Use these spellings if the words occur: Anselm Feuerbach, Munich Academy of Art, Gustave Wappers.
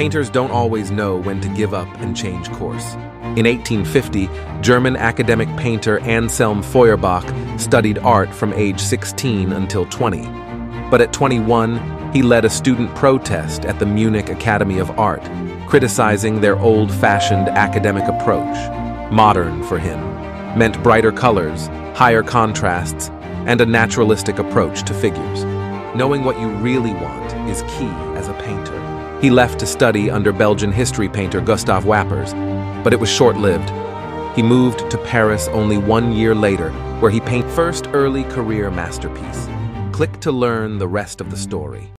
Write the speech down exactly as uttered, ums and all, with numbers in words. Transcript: painters don't always know when to give up and change course. In eighteen fifty, German academic painter Anselm Feuerbach studied art from age sixteen until twenty. But at twenty-one, he led a student protest at the Munich Academy of Art, criticizing their old-fashioned academic approach. Modern, for him, meant brighter colors, higher contrasts, and a naturalistic approach to figures. Knowing what you really want is key as a painter. He left to study under Belgian history painter Gustave Wappers, but it was short-lived. He moved to Paris only one year later, where he painted his first early career masterpiece. Click to learn the rest of the story.